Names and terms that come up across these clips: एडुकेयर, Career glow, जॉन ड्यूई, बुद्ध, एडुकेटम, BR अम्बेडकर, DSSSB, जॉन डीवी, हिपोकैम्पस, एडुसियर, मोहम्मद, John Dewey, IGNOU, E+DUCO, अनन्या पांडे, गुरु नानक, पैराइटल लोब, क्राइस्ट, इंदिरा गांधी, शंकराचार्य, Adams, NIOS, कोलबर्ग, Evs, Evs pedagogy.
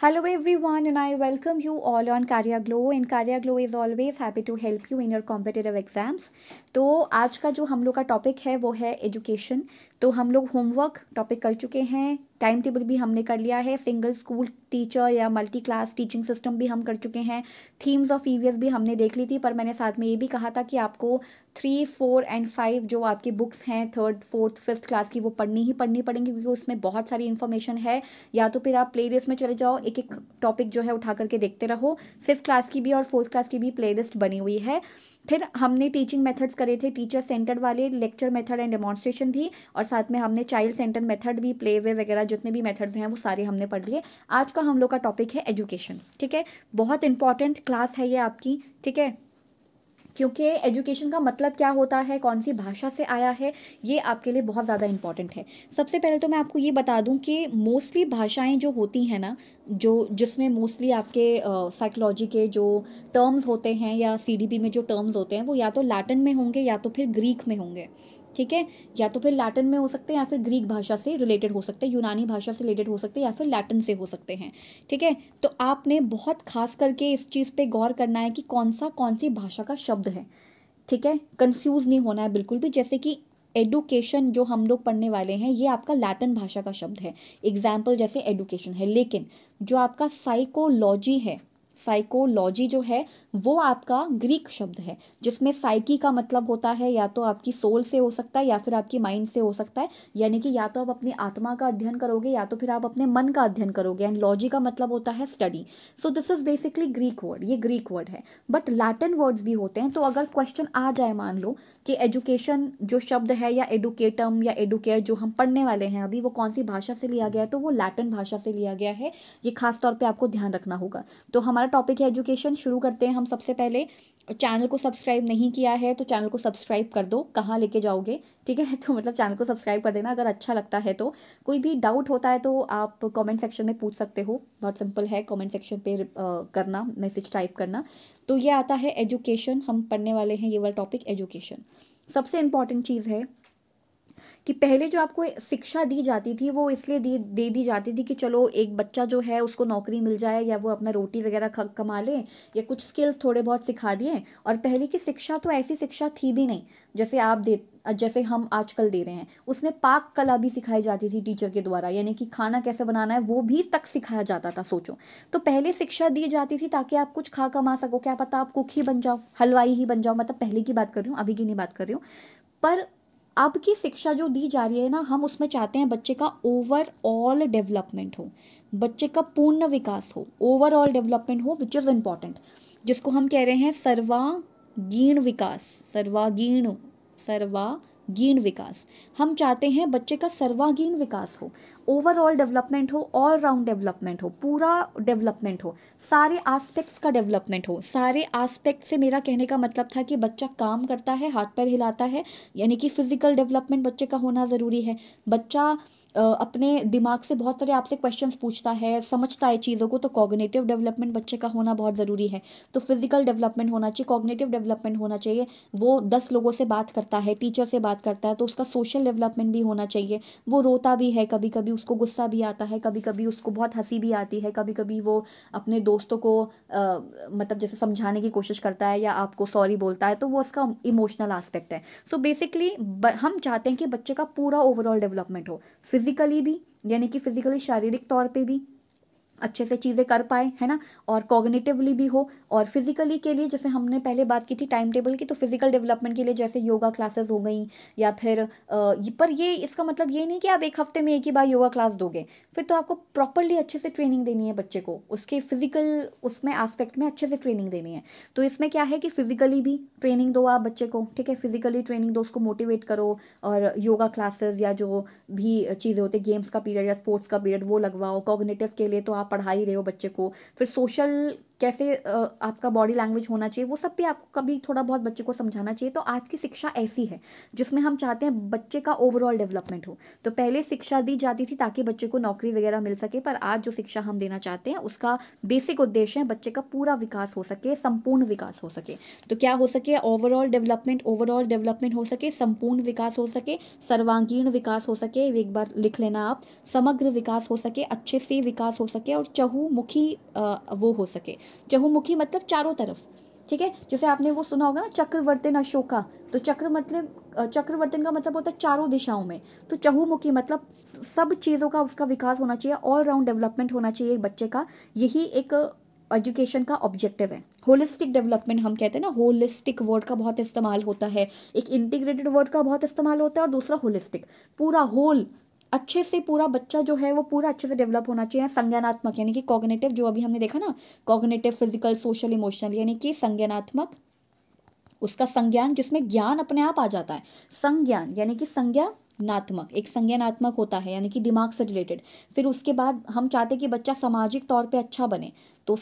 Hello everyone, and I welcome you all on Career Glow. And Career Glow is always happy to help you in your competitive exams. तो आज का जो हम लोग का topic है वो है एजुकेशन. तो हम लोग होमवर्क टॉपिक कर चुके हैं, टाइम टेबल भी हमने कर लिया है, सिंगल स्कूल टीचर या मल्टी क्लास टीचिंग सिस्टम भी हम कर चुके हैं, थीम्स ऑफ ईवीएस भी हमने देख ली थी. पर मैंने साथ में ये भी कहा था कि आपको 3, 4 and 5 जो आपकी बुक्स हैं 3rd, 4th, 5th क्लास की वो पढ़नी पड़ेंगी, क्योंकि उसमें बहुत सारी इन्फॉर्मेशन है. या तो फिर आप प्ले लिस्ट में चले जाओ, एक एक टॉपिक जो है उठा करके देखते रहो. 5th क्लास की भी और 4th क्लास की भी प्ले लिस्ट बनी हुई है. फिर हमने टीचिंग मेथड्स करे थे, टीचर सेंटर्ड वाले, लेक्चर मेथड एंड डेमॉन्स्ट्रेशन भी, और साथ में हमने चाइल्ड सेंटर्ड मेथड भी, प्ले वे वगैरह जितने भी मेथड्स हैं वो सारे हमने पढ़ लिए. आज का हम लोग का टॉपिक है एजुकेशन. ठीक है, बहुत इंपॉर्टेंट क्लास है ये आपकी. ठीक है, क्योंकि एजुकेशन का मतलब क्या होता है, कौन सी भाषा से आया है, ये आपके लिए बहुत ज़्यादा इंपॉर्टेंट है. सबसे पहले तो मैं आपको ये बता दूं कि मोस्टली भाषाएं जो होती हैं ना, जो जिसमें मोस्टली आपके साइकोलॉजी के जो टर्म्स होते हैं या सीडीपी में जो टर्म्स होते हैं वो या तो लैटिन में होंगे या तो फिर ग्रीक में होंगे. ठीक है, या तो फिर लैटिन में हो सकते हैं या फिर ग्रीक भाषा से रिलेटेड हो सकते हैं, यूनानी भाषा से रिलेटेड हो सकते हैं या फिर लैटिन से हो सकते हैं. ठीक है, तो आपने बहुत खास करके इस चीज़ पे गौर करना है कि कौन सी भाषा का शब्द है. ठीक है, कंफ्यूज नहीं होना है बिल्कुल भी. जैसे कि एडुकेशन जो हम लोग पढ़ने वाले हैं ये आपका लैटिन भाषा का शब्द है, एग्जाम्पल जैसे एडुकेशन है. लेकिन जो आपका साइकोलॉजी है, साइकोलॉजी जो है वो आपका ग्रीक शब्द है, जिसमें साइकी का मतलब होता है या तो आपकी सोल से हो सकता है या फिर आपकी माइंड से हो सकता है. यानी कि या तो आप अपनी आत्मा का अध्ययन करोगे या तो फिर आप अपने मन का अध्ययन करोगे. एंड लॉजी का मतलब होता है study. So this is basically Greek word, ये ग्रीक वर्ड है. बट लैटिन वर्ड्स भी होते हैं. तो अगर क्वेश्चन आ जाए, मान लो कि एजुकेशन जो शब्द है या एडुकेटम या एडुकेयर जो हम पढ़ने वाले हैं अभी, वो कौन सी भाषा से लिया गया है, तो वो लैटिन भाषा से लिया गया है. ये खास तौर पे आपको ध्यान रखना होगा. तो हमारा टॉपिक है एजुकेशन. शुरू करते हैं हम. सबसे पहले, चैनल को सब्सक्राइब नहीं किया है तो चैनल को सब्सक्राइब कर दो. कहाँ लेके जाओगे, ठीक है, तो मतलब चैनल को सब्सक्राइब कर देना अगर अच्छा लगता है तो. कोई भी डाउट होता है तो आप कमेंट सेक्शन में पूछ सकते हो, बहुत सिंपल है. कमेंट सेक्शन पे करना, मैसेज टाइप करना. तो ये आता है एजुकेशन, हम पढ़ने वाले हैं ये वाला टॉपिक एजुकेशन. सबसे इम्पॉर्टेंट चीज़ है कि पहले जो आपको शिक्षा दी जाती थी वो इसलिए दी जाती थी कि चलो एक बच्चा जो है उसको नौकरी मिल जाए या वो अपना रोटी वगैरह कमा ले या कुछ स्किल्स थोड़े बहुत सिखा दिए. और पहले की शिक्षा तो ऐसी शिक्षा थी भी नहीं जैसे जैसे हम आजकल दे रहे हैं. उसमें पाक कला भी सिखाई जाती थी टीचर के द्वारा, यानी कि खाना कैसे बनाना है वो भी तक सिखाया जाता था. सोचो, तो पहले शिक्षा दी जाती थी ताकि आप कुछ खा कमा सको. क्या पता आप कुक ही बन जाओ, हलवाई ही बन जाओ, मतलब पहले की बात कर रही हूँ, अभी की नहीं बात कर रही हूँ. पर अब की शिक्षा जो दी जा रही है ना, हम उसमें चाहते हैं बच्चे का ओवरऑल डेवलपमेंट हो, बच्चे का पूर्ण विकास हो, ओवरऑल डेवलपमेंट हो, विच इज़ इम्पॉर्टेंट, जिसको हम कह रहे हैं सर्वांगीण विकास. सर्वांगीण विकास हम चाहते हैं, बच्चे का सर्वांगीण विकास हो, ओवरऑल डेवलपमेंट हो, ऑल राउंड डेवलपमेंट हो, पूरा डेवलपमेंट हो, सारे एस्पेक्ट्स का डेवलपमेंट हो. सारे एस्पेक्ट से मेरा कहने का मतलब था कि बच्चा काम करता है, हाथ पैर हिलाता है, यानी कि फिजिकल डेवलपमेंट बच्चे का होना ज़रूरी है. बच्चा अपने दिमाग से बहुत सारे आपसे क्वेश्चंस पूछता है, समझता है चीज़ों को, तो कॉग्निटिव डेवलपमेंट बच्चे का होना बहुत ज़रूरी है. तो फिजिकल डेवलपमेंट होना चाहिए, कॉग्निटिव डेवलपमेंट होना चाहिए, वो 10 लोगों से बात करता है, टीचर से बात करता है, तो उसका सोशल डेवलपमेंट भी होना चाहिए. वो रोता भी है, कभी कभी उसको गुस्सा भी आता है, कभी कभी उसको बहुत हंसी भी आती है, कभी कभी वो अपने दोस्तों को मतलब जैसे समझाने की कोशिश करता है या आपको सॉरी बोलता है, तो वो उसका इमोशनल एस्पेक्ट है. सो बेसिकली हम चाहते हैं कि बच्चे का पूरा ओवरऑल डेवलपमेंट हो, फिजिकली भी, यानी कि फिजिकली शारीरिक तौर पे भी अच्छे से चीज़ें कर पाए, है ना, और कॉग्निटिवली भी हो. और फिजिकली के लिए जैसे हमने पहले बात की थी टाइम टेबल की, तो फिजिकल डेवलपमेंट के लिए जैसे योगा क्लासेस हो गई या फिर पर ये इसका मतलब ये नहीं कि आप एक हफ्ते में एक ही बार योगा क्लास दोगे. फिर तो आपको प्रॉपरली अच्छे से ट्रेनिंग देनी है बच्चे को, उसके फिजिकल उसमें एस्पेक्ट में अच्छे से ट्रेनिंग देनी है. तो इसमें क्या है कि फिजिकली भी ट्रेनिंग दो आप बच्चे को, ठीक है, फिजिकली ट्रेनिंग दो, उसको मोटिवेट करो, और योगा क्लासेस या जो भी चीज़ें होती है, गेम्स का पीरियड या स्पोर्ट्स का पीरियड वो लगवाओ. कॉग्निटिव के लिए तो आप पढ़ा ही रहे हो बच्चे को. फिर सोशल कैसे आपका बॉडी लैंग्वेज होना चाहिए, वो सब भी आपको कभी थोड़ा बहुत बच्चे को समझाना चाहिए। तो आज की शिक्षा ऐसी है जिसमें हम चाहते हैं बच्चे का ओवरऑल डेवलपमेंट हो। तो पहले शिक्षा दी जाती थी ताकि बच्चे को नौकरी वगैरह मिल सके, पर आज जो शिक्षा हम देना चाहते हैं उसका बेसिक उद्देश्य है बच्चे का पूरा विकास हो सके, संपूर्ण विकास हो सके। तो क्या हो सके? ओवरऑल डेवलपमेंट, ओवरऑल डेवलपमेंट हो सके, संपूर्ण विकास हो सके, सर्वांगीण विकास हो सके, एक बार लिख लेना आप, समग्र विकास हो सके, अच्छे से विकास हो सके और चहुमुखी वो हो सके। चहुमुखी मतलब चारों तरफ, ठीक है। जैसे आपने वो सुना होगा ना चक्रवर्तन अशोका, तो चक्र मतलब चक्रवर्तन का मतलब होता है चारों दिशाओं में, तो चहुमुखी मतलब सब चीज़ों का उसका विकास होना चाहिए, ऑल राउंड डेवलपमेंट होना चाहिए बच्चे का। यही एक एजुकेशन का ऑब्जेक्टिव है। होलिस्टिक डेवलपमेंट हम कहते हैं ना, होलिस्टिक वर्ड का बहुत इस्तेमाल होता है, एक इंटीग्रेटेड वर्ड का बहुत इस्तेमाल होता है और दूसरा होलिस्टिक, पूरा होल, अच्छे से पूरा बच्चा जो है वो पूरा अच्छे से डेवलप होना चाहिए। संज्ञानात्मक यानी कि कॉग्निटिव, जो अभी हमने देखा ना, कॉग्निटिव, फिजिकल, सोशल, इमोशनल, यानी कि संज्ञानात्मक, उसका संज्ञान जिसमें ज्ञान अपने आप आ जाता है, संज्ञान यानी कि संज्ञा नात्मक, एक संज्ञानात्मक होता है यानी कि दिमाग से रिलेटेड। फिर उसके बाद हम चाहते हैं कि बच्चा सामाजिक तौर पे अच्छा बने, तो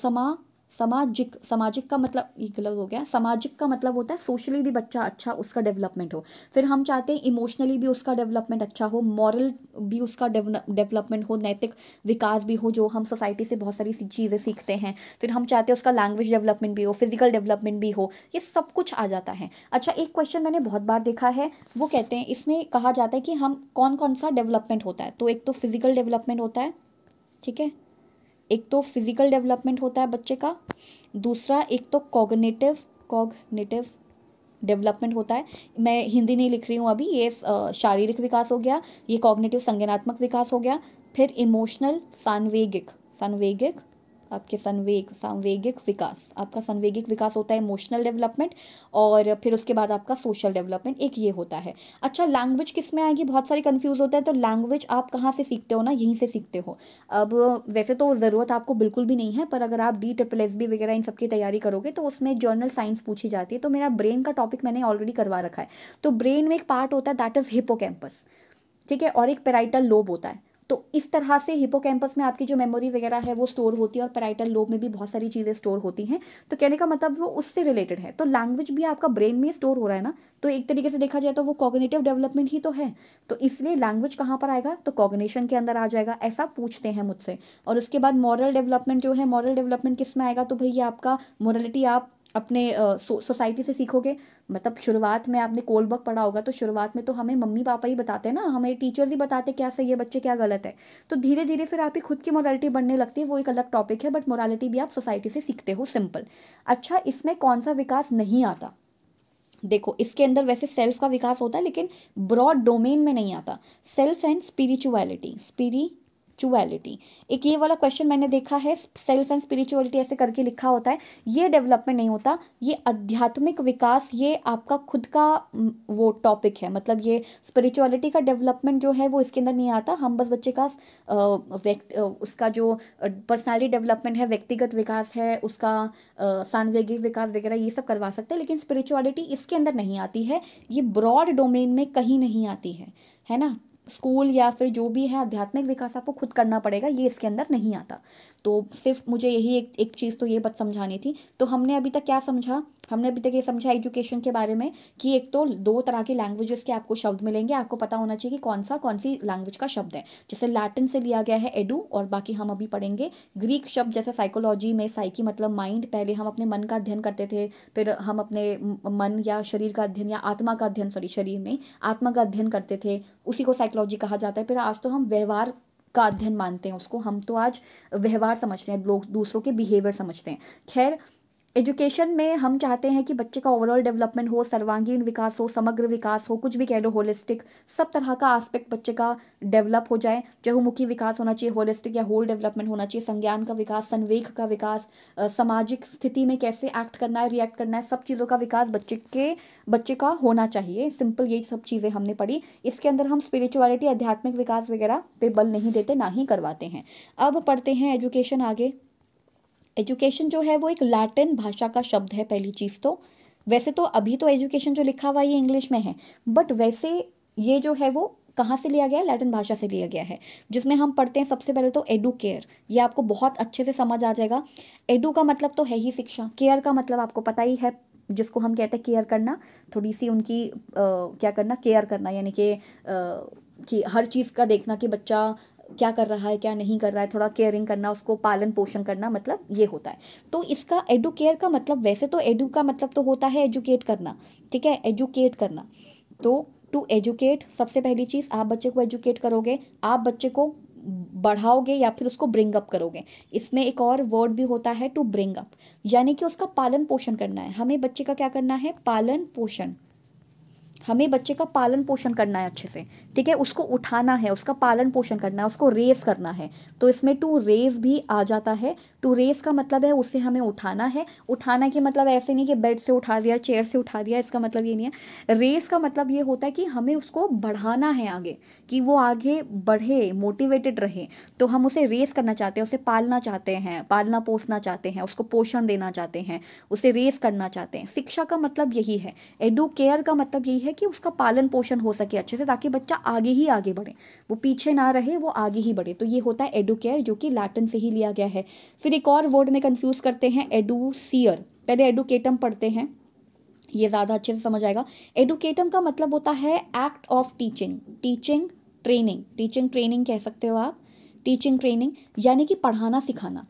सामाजिक, सामाजिक का मतलब ये गलत हो गया, सामाजिक का मतलब होता है सोशली भी बच्चा अच्छा, उसका डेवलपमेंट हो। फिर हम चाहते हैं इमोशनली भी उसका डेवलपमेंट अच्छा हो, मॉरल भी उसका डेवलपमेंट हो, नैतिक विकास भी हो, जो हम सोसाइटी से बहुत सारी चीज़ें सीखते हैं। फिर हम चाहते हैं उसका लैंग्वेज डेवलपमेंट भी हो, फिजिकल डेवलपमेंट भी हो, ये सब कुछ आ जाता है। अच्छा, एक क्वेश्चन मैंने बहुत बार देखा है, वो कहते हैं, इसमें कहा जाता है कि हम कौन कौन सा डेवलपमेंट होता है, तो एक तो फिजिकल डेवलपमेंट होता है, ठीक है, एक तो फिजिकल डेवलपमेंट होता है बच्चे का, दूसरा एक तो कॉग्निटिव डेवलपमेंट होता है, मैं हिंदी नहीं लिख रही हूँ अभी, ये शारीरिक विकास हो गया, ये कॉग्निटिव संज्ञानात्मक विकास हो गया, फिर इमोशनल सांवेगिक आपके सांवेगिक विकास, आपका सांवेगिक विकास होता है इमोशनल डेवलपमेंट, और फिर उसके बाद आपका सोशल डेवलपमेंट, एक ये होता है। अच्छा, लैंग्वेज किस में आएगी? बहुत सारे कंफ्यूज होते हैं, तो लैंग्वेज आप कहाँ से सीखते हो ना, यहीं से सीखते हो। अब वैसे तो ज़रूरत आपको बिल्कुल भी नहीं है, पर अगर आप DSSSB वगैरह इन सब की तैयारी करोगे तो उसमें जर्नल साइंस पूछी जाती है, तो मेरा ब्रेन का टॉपिक मैंने ऑलरेडी करवा रखा है। तो ब्रेन में एक पार्ट होता है दैट इज़ हिपोकैम्पस, ठीक है, और एक पैराइटल लोब होता है। तो इस तरह से हिपोकैम्पस में आपकी जो मेमोरी वगैरह है वो स्टोर होती है, और पैराइटल लोब में भी बहुत सारी चीज़ें स्टोर होती हैं, तो कहने का मतलब वो उससे रिलेटेड है। तो लैंग्वेज भी आपका ब्रेन में स्टोर हो रहा है ना, तो एक तरीके से देखा जाए तो वो कॉग्निटिव डेवलपमेंट ही तो है। तो इसलिए लैंग्वेज कहाँ पर आएगा, तो कॉग्निशन के अंदर आ जाएगा, ऐसा पूछते हैं मुझसे। और उसके बाद मॉरल डेवलपमेंट जो है, मॉरल डेवलपमेंट किस में आएगा, तो भैया आपका मोरलिटी आप अपने सोसाइटी से सीखोगे। मतलब शुरुआत में आपने कोलबर्ग पढ़ा होगा, तो शुरुआत में तो हमें मम्मी पापा ही बताते हैं ना, हमें टीचर्स ही बताते क्या सही है बच्चे, क्या गलत है। तो धीरे धीरे फिर आपकी खुद की मोरालिटी बनने लगती है, वो एक अलग टॉपिक है, बट मोरालिटी भी आप सोसाइटी से सीखते हो, सिंपल। अच्छा, इसमें कौन सा विकास नहीं आता? देखो, इसके अंदर वैसे सेल्फ का विकास होता है, लेकिन ब्रॉड डोमेन में नहीं आता। सेल्फ एंड स्पिरिचुअलिटी, एक ये वाला क्वेश्चन मैंने देखा है, सेल्फ एंड स्पिरिचुअलिटी ऐसे करके लिखा होता है, ये डेवलपमेंट नहीं होता, ये आध्यात्मिक विकास, ये आपका खुद का वो टॉपिक है। मतलब ये स्पिरिचुअलिटी का डेवलपमेंट जो है वो इसके अंदर नहीं आता। हम बस बच्चे का उसका जो पर्सनालिटी डेवलपमेंट है, व्यक्तिगत विकास है, उसका सांवेगिक विकास वगैरह ये सब करवा सकते हैं, लेकिन स्पिरिचुअलिटी इसके अंदर नहीं आती है, ये ब्रॉड डोमेन में कहीं नहीं आती है ना। स्कूल या फिर जो भी है आध्यात्मिक विकास आपको खुद करना पड़ेगा, ये इसके अंदर नहीं आता। तो सिर्फ मुझे यही एक चीज़ तो ये बात समझानी थी। तो हमने अभी तक क्या समझा, हमने अभी तक ये समझा एजुकेशन के बारे में कि एक तो दो तरह के लैंग्वेजेस के आपको शब्द मिलेंगे, आपको पता होना चाहिए कि कौन सी लैंग्वेज का शब्द है। जैसे लैटिन से लिया गया है एडू, और बाकी हम अभी पढ़ेंगे ग्रीक शब्द, जैसे साइकोलॉजी में साइकी मतलब माइंड, पहले हम अपने मन का अध्ययन करते थे, फिर हम अपने मन या शरीर का अध्ययन या आत्मा का अध्ययन, आत्मा का अध्ययन करते थे, उसी को साइकोलॉजी कहा जाता है। फिर आज तो हम व्यवहार का अध्ययन मानते हैं उसको, हम तो आज व्यवहार समझते हैं, लोग दूसरों के बिहेवियर समझते हैं। खैर, एजुकेशन में हम चाहते हैं कि बच्चे का ओवरऑल डेवलपमेंट हो, सर्वांगीण विकास हो, समग्र विकास हो, कुछ भी कह लो, होलिस्टिक, सब तरह का आस्पेक्ट बच्चे का डेवलप हो जाए। चहुमुखी विकास होना चाहिए, होलिस्टिक या होल डेवलपमेंट होना चाहिए, संज्ञान का विकास, संवेग का विकास, सामाजिक स्थिति में कैसे एक्ट करना है, रिएक्ट करना है, सब चीज़ों का विकास बच्चे का होना चाहिए। सिंपल, ये सब चीज़ें हमने पढ़ी। इसके अंदर हम स्पिरिचुअलिटी, आध्यात्मिक विकास वगैरह पे बल नहीं देते, ना ही करवाते हैं। अब पढ़ते हैं एजुकेशन आगे। एजुकेशन जो है वो एक लैटिन भाषा का शब्द है, पहली चीज़ तो। वैसे तो अभी तो एजुकेशन जो लिखा हुआ है ये इंग्लिश में है, बट वैसे ये जो है वो कहाँ से लिया गया है? लैटिन भाषा से लिया गया है, जिसमें हम पढ़ते हैं सबसे पहले तो एडू केयर। ये आपको बहुत अच्छे से समझ आ जाएगा। एडू का मतलब तो है ही शिक्षा, केयर का मतलब आपको पता ही है, जिसको हम कहते हैं केयर करना, थोड़ी सी उनकी क्या करना, केयर करना, यानी कि हर चीज़ का देखना कि बच्चा क्या कर रहा है क्या नहीं कर रहा है, थोड़ा केयरिंग करना, उसको पालन पोषण करना, मतलब ये होता है। तो इसका एडू केयर का मतलब, वैसे तो एडू का मतलब तो होता है एजुकेट करना, ठीक है, एजुकेट करना। तो टू एजुकेट, सबसे पहली चीज़ आप बच्चे को एजुकेट करोगे, आप बच्चे को बढ़ाओगे या फिर उसको ब्रिंग अप करोगे। इसमें एक और वर्ड भी होता है टू ब्रिंग अप, यानी कि उसका पालन पोषण करना है। हमें बच्चे का क्या करना है? पालन पोषण, हमें बच्चे का पालन पोषण करना है अच्छे से, ठीक है। उसको उठाना है, उसका पालन पोषण करना है, उसको रेस करना है। तो इसमें टू रेस भी आ जाता है। टू रेस का मतलब है उसे हमें उठाना है। उठाना के मतलब ऐसे नहीं कि बेड से उठा दिया, चेयर से उठा दिया, इसका मतलब ये नहीं है। रेस का मतलब ये होता है कि हमें उसको बढ़ाना है आगे, कि वो आगे बढ़े, मोटिवेटेड रहे। तो हम उसे रेस करना चाहते हैं, उसे पालना चाहते हैं, पालना पोसना चाहते हैं, उसको पोषण देना चाहते हैं, उसे रेस करना चाहते हैं। शिक्षा का मतलब यही है, एडू केयर का मतलब यही है कि उसका पालन पोषण हो सके अच्छे से, ताकि बच्चा आगे बढ़े, वो पीछे ना रहे, वो आगे ही बढ़े। तो ये होता है एडुकेयर, जो कि लैटिन से ही लिया गया है। फिर एक और वर्ड में कंफ्यूज करते हैं, एडुसियर। पहले एडुकेटम पढ़ते हैं, ये ज़्यादा अच्छे से समझ आएगा। एडुकेटम का मतलब होता है act of teaching, teaching training, teaching training कह सकते हो आप, टीचिंग ट्रेनिंग, यानी कि पढ़ाना सिखाना,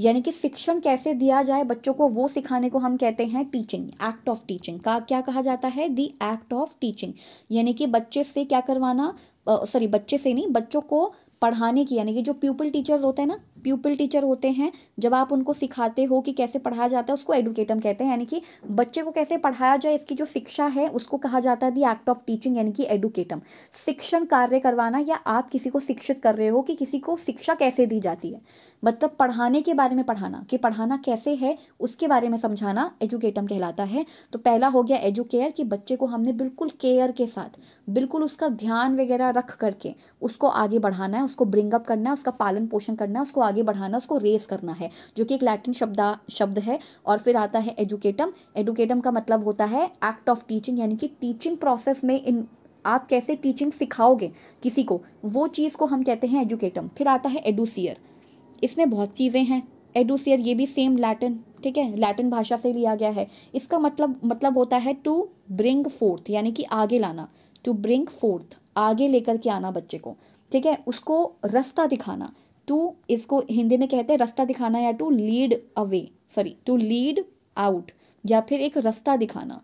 यानी कि शिक्षण कैसे दिया जाए बच्चों को, वो सिखाने को हम कहते हैं टीचिंग, एक्ट ऑफ टीचिंग का क्या कहा जाता है? द एक्ट ऑफ टीचिंग, यानी कि बच्चे से क्या करवाना, बच्चों को पढ़ाने की, यानी कि जो प्यूपिल टीचर्स होते हैं ना, प्यूपिल टीचर होते हैं, जब आप उनको सिखाते हो कि कैसे पढ़ाया जाता है, उसको एडुकेटम कहते हैं। यानी कि बच्चे को कैसे पढ़ाया जाए, इसकी जो शिक्षा है, उसको कहा जाता है द एक्ट ऑफ टीचिंग, यानी कि एडुकेटम। शिक्षण कार्य करवाना, या आप किसी को शिक्षित कर रहे हो कि किसी को शिक्षा कैसे दी जाती है, मतलब पढ़ाने के बारे में पढ़ाना, कि पढ़ाना कैसे है उसके बारे में समझाना, एडुकेटम कहलाता है। तो पहला हो गया एडुकेयर, कि बच्चे को हमने बिल्कुल केयर के साथ, बिल्कुल उसका ध्यान वगैरह रख करके उसको आगे बढ़ाना है, उसको ब्रिंग अप करना है, उसका पालन पोषण करना है, उसको आगे बढ़ाना, उसको रेस करना है, जो कि एक लैटिन शब्द है। और फिर आता है एजुकेटम। एजुकेटम का मतलब होता है एक्ट ऑफ टीचिंग, यानी कि टीचिंग प्रोसेस में आप कैसे टीचिंग सिखाओगे किसी को, वो चीज़ को हम कहते हैं एजुकेटम। फिर आता है एडुसियर, इसमें बहुत चीज़ें हैं। एडुसियर ये भी सेम लैटिन, ठीक है, लैटिन भाषा से लिया गया है। इसका मतलब होता है टू ब्रिंग फोर्थ, यानी कि आगे लाना, टू ब्रिंग फोर्थ, आगे लेकर के आना बच्चे को, ठीक है, उसको रास्ता दिखाना। टू, इसको हिंदी में कहते हैं रास्ता दिखाना, या टू लीड आउट, या फिर एक रास्ता दिखाना,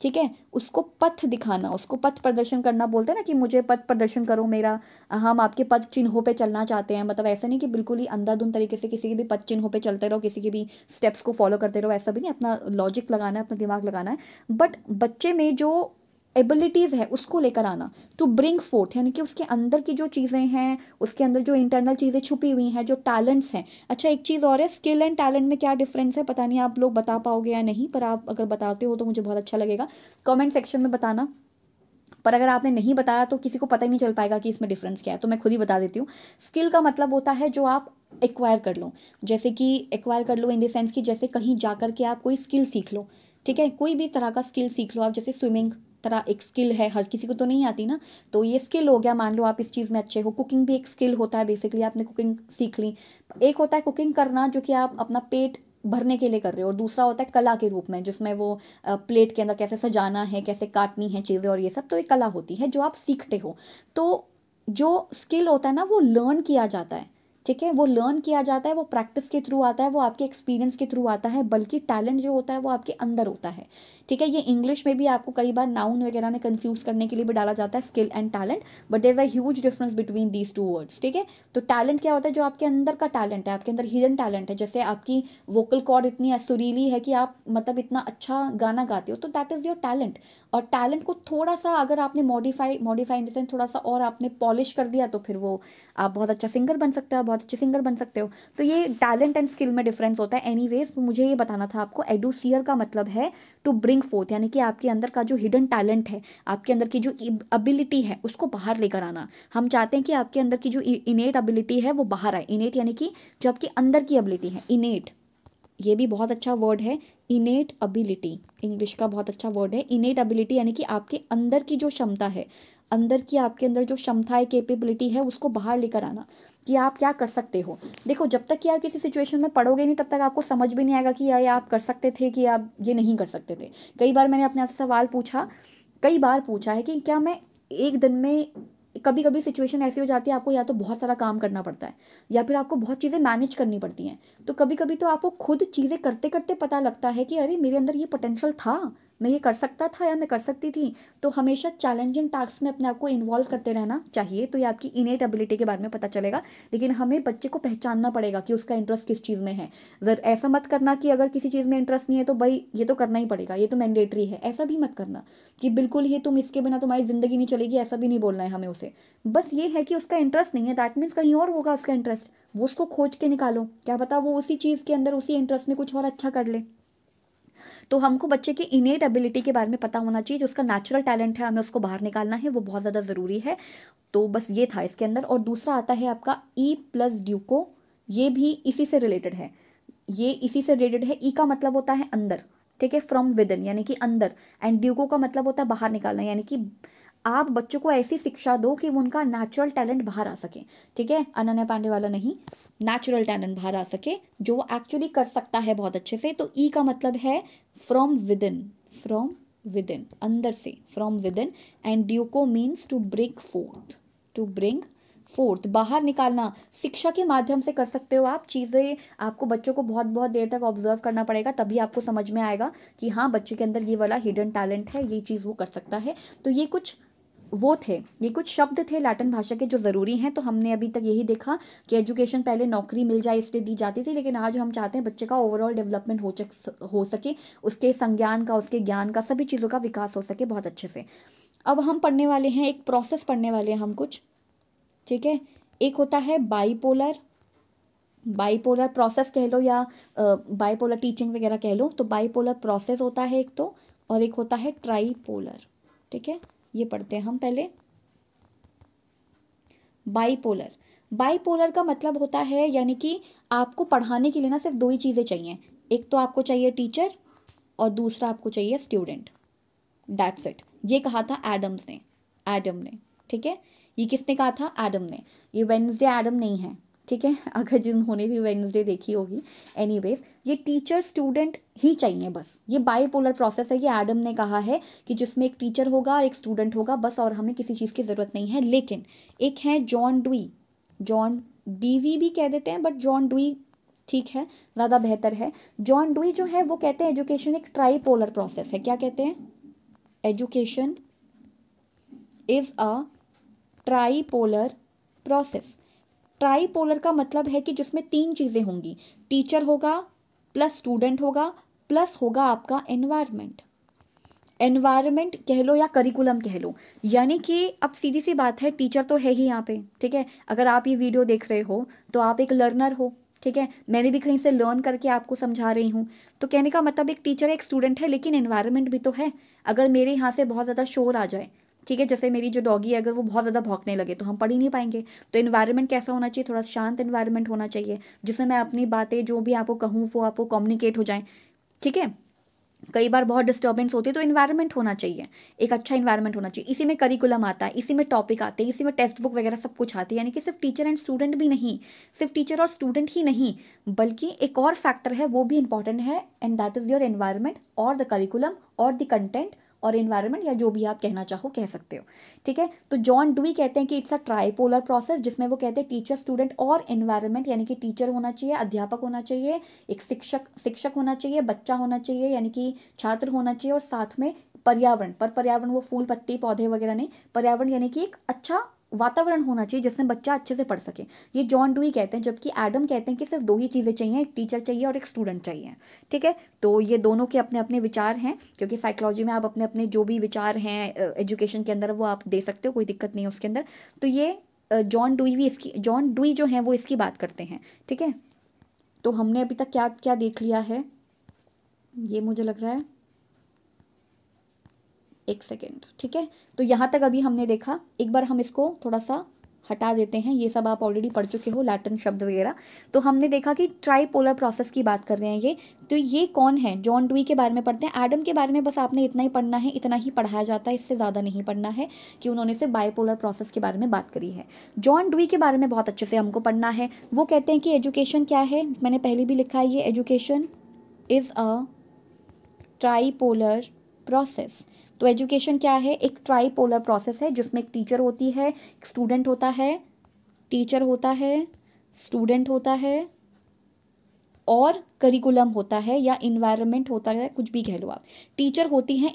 ठीक है, उसको पथ दिखाना, उसको पथ प्रदर्शन करना बोलते हैं ना, कि मुझे पथ प्रदर्शन करो मेरा, हम आपके पथ चिन्हों पे चलना चाहते हैं। मतलब ऐसा नहीं कि बिल्कुल ही अंधाधुंध तरीके से किसी के भी पथ चिन्हों पे चलते रहो, किसी के भी स्टेप्स को फॉलो करते रहो, ऐसा भी नहीं, अपना लॉजिक लगाना है, अपना दिमाग लगाना है, बट बच्चे में जो एबिलिटीज़ है उसको लेकर आना। टू ब्रिंग फोर्थ, यानी कि उसके अंदर की जो चीज़ें हैं, उसके अंदर जो इंटरनल चीज़ें छुपी हुई हैं, जो टैलेंट्स हैं। अच्छा, एक चीज़ और है, स्किल एंड टैलेंट में क्या डिफरेंस है, पता नहीं आप लोग बता पाओगे या नहीं, पर आप अगर बताते हो तो मुझे बहुत अच्छा लगेगा, कमेंट सेक्शन में बताना। पर अगर आपने नहीं बताया तो किसी को पता ही नहीं चल पाएगा कि इसमें डिफरेंस क्या है, तो मैं खुद ही बता देती हूँ। स्किल का मतलब होता है जो आप एक्वायर कर लो, जैसे कि एक्वायर कर लो इन द सेंस कि जैसे कहीं जा कर के आप कोई स्किल सीख लो, ठीक है, कोई भी तरह का स्किल सीख लो आप, जैसे स्विमिंग तरह एक स्किल है, हर किसी को तो नहीं आती ना, तो ये स्किल हो गया, मान लो आप इस चीज़ में अच्छे हो। कुकिंग भी एक स्किल होता है, बेसिकली आपने कुकिंग सीख ली। एक होता है कुकिंग करना, जो कि आप अपना पेट भरने के लिए कर रहे हो, और दूसरा होता है कला के रूप में, जिसमें वो प्लेट के अंदर कैसे सजाना है, कैसे काटनी है चीज़ें, और ये सब तो एक कला होती है जो आप सीखते हो। तो जो स्किल होता है ना, वो लर्न किया जाता है, ठीक है, वो लर्न किया जाता है, वो प्रैक्टिस के थ्रू आता है, वो आपके एक्सपीरियंस के थ्रू आता है, बल्कि टैलेंट जो होता है वो आपके अंदर होता है, ठीक है। ये इंग्लिश में भी आपको कई बार नाउन वगैरह में कंफ्यूज करने के लिए भी डाला जाता है, skill and talent, but there is a huge difference between these two words, ठीक है। तो टैलेंट क्या होता है? जो आपके अंदर का टैलेंट है, आपके अंदर हिडन टैलेंट है, जैसे आपकी वोकल कॉर्ड इतनी सुरीली है कि आप मतलब इतना अच्छा गाना गाते हो, तो दैट इज़ योर टैलेंट। और टैलेंट को थोड़ा सा अगर आपने मॉडिफाई इन द सेंस थोड़ा सा और आपने पॉलिश कर दिया, तो फिर वो आप बहुत अच्छा सिंगर बन सकते हो, बहुत अच्छे सिंगर बन सकते हो। तो ये टैलेंट एंड स्किल में डिफरेंस होता है। एनीवेज, मुझे ये बताना था आपको, एडुसियर का मतलब है टू ब्रिंग फोर्थ, यानी कि आपके अंदर का जो हिडन टैलेंट है, आपके अंदर की जो एबिलिटी है, उसको बाहर लेकर आना। हम चाहते हैं कि आपके अंदर की जो इनेट एबिलिटी है वो बाहर आए। इनेट यानी कि जो आपके अंदर की एबिलिटी है, इनेट ये भी बहुत अच्छा वर्ड है, इनेट एबिलिटी इंग्लिश का बहुत अच्छा वर्ड है। इनेट एबिलिटी यानी कि आपके अंदर की जो क्षमता है, अंदर की आपके अंदर जो क्षमता है, कैपेबिलिटी है, उसको बाहर लेकर आना कि आप क्या कर सकते हो। देखो, जब तक कि आप किसी सिचुएशन में पढ़ोगे नहीं तब तक आपको समझ भी नहीं आएगा कि ये आप कर सकते थे कि आप ये नहीं कर सकते थे। कई बार मैंने अपने आप से सवाल पूछा, कई बार पूछा है कि क्या मैं एक दिन में, कभी कभी सिचुएशन ऐसी हो जाती है आपको या तो बहुत सारा काम करना पड़ता है या फिर आपको बहुत चीज़ें मैनेज करनी पड़ती हैं, तो कभी कभी तो आपको खुद चीज़ें करते करते पता लगता है कि अरे मेरे अंदर ये पोटेंशियल था, मैं ये कर सकता था या मैं कर सकती थी। तो हमेशा चैलेंजिंग टास्क में अपने आप को इन्वॉल्व करते रहना चाहिए, तो ये आपकी इनेट एबिलिटी के बारे में पता चलेगा। लेकिन हमें बच्चे को पहचानना पड़ेगा कि उसका इंटरेस्ट किस चीज़ में है। जर ऐसा मत करना कि अगर किसी चीज़ में इंटरेस्ट नहीं है तो भाई ये तो करना ही पड़ेगा, ये तो मैंडेटरी है, ऐसा भी मत करना कि बिल्कुल ही तुम इसके बिना तुम्हारी ज़िंदगी नहीं चलेगी, ऐसा भी नहीं बोलना है हमें उसे। बस ये है कि उसका इंटरेस्ट नहीं है, दैट मीन्स कहीं और होगा उसका इंटरेस्ट, वो उसको खोज के निकालो, क्या पता वो उसी चीज़ के अंदर उसी इंटरेस्ट में कुछ और अच्छा कर ले। तो हमको बच्चे के इनेट एबिलिटी के बारे में पता होना चाहिए, जो उसका नेचुरल टैलेंट है हमें उसको बाहर निकालना है, वो बहुत ज़्यादा ज़रूरी है। तो बस ये था इसके अंदर। और दूसरा आता है आपका E+DUCO, ये भी इसी से रिलेटेड है, ये इसी से रिलेटेड है। E का मतलब होता है अंदर, ठीक है, फ्रॉम विदिन यानी कि अंदर, एंड ड्यूको का मतलब होता है बाहर निकालना, यानी कि आप बच्चों को ऐसी शिक्षा दो कि उनका नेचुरल टैलेंट बाहर आ सके, ठीक है, अनन्या पांडे वाला नहीं, नेचुरल टैलेंट बाहर आ सके जो वो एक्चुअली कर सकता है बहुत अच्छे से। तो ई का मतलब है फ्रॉम विदिन, फ्रॉम विदिन अंदर से, from within, and duco means to bring forth, to bring forth बाहर निकालना। शिक्षा के माध्यम से कर सकते हो आप चीज़ें, आपको बच्चों को बहुत बहुत देर तक ऑब्जर्व करना पड़ेगा तभी आपको समझ में आएगा कि हाँ बच्चे के अंदर ये वाला हिडन टैलेंट है, ये चीज़ वो कर सकता है। तो ये कुछ वो थे, ये कुछ शब्द थे लैटिन भाषा के जो ज़रूरी हैं। तो हमने अभी तक यही देखा कि एजुकेशन पहले नौकरी मिल जाए इसलिए दी जाती थी, लेकिन आज हम चाहते हैं बच्चे का ओवरऑल डेवलपमेंट हो सके, उसके संज्ञान का, उसके ज्ञान का, सभी चीज़ों का विकास हो सके बहुत अच्छे से। अब हम पढ़ने वाले हैं, एक प्रोसेस पढ़ने वाले हैं हम कुछ, ठीक है। एक होता है बाइपोलर, बाइपोलर प्रोसेस कह लो या बाइपोलर टीचिंग वगैरह कह लो, तो बाइपोलर प्रोसेस होता है एक तो, और एक होता है ट्राईपोलर, ठीक है। ये पढ़ते हैं हम पहले बाइपोलर। बाइपोलर का मतलब होता है यानी कि आपको पढ़ाने के लिए ना सिर्फ दो ही चीज़ें चाहिए, एक तो आपको चाहिए टीचर और दूसरा आपको चाहिए स्टूडेंट, दैट्स इट। ये कहा था एडम्स ने, एडम ने, ठीक है। ये किसने कहा था? एडम ने। ये वेडनेसडे एडम नहीं है, ठीक है, अगर जिन्होंने भी वेडनेसडे देखी होगी। एनीवेज, ये टीचर स्टूडेंट ही चाहिए बस। ये बाइपोलर प्रोसेस है, ये एडम ने कहा है कि जिसमें एक टीचर होगा और एक स्टूडेंट होगा बस, और हमें किसी चीज़ की ज़रूरत नहीं है। लेकिन एक है जॉन ड्यूई, जॉन डीवी भी कह देते हैं बट जॉन ड्यूई ठीक है, ज़्यादा बेहतर है। जॉन ड्यूई जो है वो कहते हैं एजुकेशन एक ट्राईपोलर प्रोसेस है। क्या कहते हैं? Education is a tripolar process. Tripolar का मतलब है कि जिसमें तीन चीज़ें होंगी, टीचर होगा प्लस स्टूडेंट होगा प्लस होगा आपका एनवायरनमेंट, एनवायरनमेंट कह लो या करिकुलम कह लो। यानी कि अब सीधी सी बात है, टीचर तो है ही यहाँ पे, ठीक है। अगर आप ये वीडियो देख रहे हो तो आप एक लर्नर हो, ठीक है, मैंने भी कहीं से लर्न करके आपको समझा रही हूँ। तो कहने का मतलब एक टीचर एक स्टूडेंट है, लेकिन एनवायरनमेंट भी तो है। अगर मेरे यहाँ से बहुत ज़्यादा शोर आ जाए, ठीक है, जैसे मेरी जो डॉगी है अगर वो बहुत ज़्यादा भौंकने लगे तो हम पढ़ ही नहीं पाएंगे। तो एनवायरनमेंट कैसा होना चाहिए? थोड़ा शांत एनवायरनमेंट होना चाहिए जिसमें मैं अपनी बातें जो भी आपको कहूँ वो आपको कम्युनिकेट हो जाए, ठीक है। कई बार बहुत डिस्टर्बेंस होती है तो एनवायरनमेंट होना चाहिए, एक अच्छा एनवायरनमेंट होना चाहिए। इसी में करिकुलम आता है, इसी में टॉपिक आते हैं, इसी में टेक्स्ट बुक वगैरह सब कुछ आती है। यानी कि सिर्फ टीचर एंड स्टूडेंट भी नहीं, सिर्फ टीचर और स्टूडेंट ही नहीं, बल्कि एक और फैक्टर है वो भी इंपॉर्टेंट है, and that is your environment और द करिकुलम और द कंटेंट और एनवायरनमेंट, या जो भी आप कहना चाहो कह सकते हो, ठीक है। तो जॉन ड्यूई कहते हैं कि इट्स अ ट्राईपोलर प्रोसेस, जिसमें वो कहते हैं टीचर स्टूडेंट और एनवायरनमेंट, यानी कि टीचर होना चाहिए, अध्यापक होना चाहिए, एक शिक्षक होना चाहिए, बच्चा होना चाहिए यानी कि छात्र होना चाहिए, और साथ में पर्यावरण। पर पर्यावरण वो फूल पत्ती पौधे वगैरह नहीं, पर्यावरण यानी कि एक अच्छा वातावरण होना चाहिए जिसमें बच्चा अच्छे से पढ़ सके। ये जॉन ड्यूई कहते हैं, जबकि एडम कहते हैं कि सिर्फ दो ही चीज़ें चाहिए, एक टीचर चाहिए और एक स्टूडेंट चाहिए, ठीक है। तो ये दोनों के अपने अपने विचार हैं, क्योंकि साइकोलॉजी में आप अपने अपने जो भी विचार हैं एजुकेशन के अंदर वो आप दे सकते हो, कोई दिक्कत नहीं है उसके अंदर। तो ये जॉन ड्यूई जो है वो इसकी बात करते हैं, ठीक है। तो हमने अभी तक क्या क्या देख लिया है, ये मुझे लग रहा है एक सेकेंड, ठीक है। तो यहाँ तक अभी हमने देखा, एक बार हम इसको थोड़ा सा हटा देते हैं, ये सब आप ऑलरेडी पढ़ चुके हो, लैटिन शब्द वगैरह। तो हमने देखा कि ट्राईपोलर प्रोसेस की बात कर रहे हैं ये। तो ये कौन है, जॉन डूई के बारे में पढ़ते हैं। एडम के बारे में बस आपने इतना ही पढ़ना है, इतना ही पढ़ाया जाता है, इससे ज़्यादा नहीं पढ़ना है कि उन्होंने से बाईपोलर प्रोसेस के बारे में बात करी है। जॉन डूई के बारे में बहुत अच्छे से हमको पढ़ना है। वो कहते हैं कि एजुकेशन क्या है, मैंने पहले भी लिखा है ये, education is a tripolar process. तो एजुकेशन क्या है, एक ट्राईपोलर प्रोसेस है जिसमें एक टीचर होती है, एक स्टूडेंट होता है, टीचर होता है, स्टूडेंट होता है और करिकुलम होता है या इन्वायरमेंट होता है, कुछ भी कह लो आप। टीचर होती है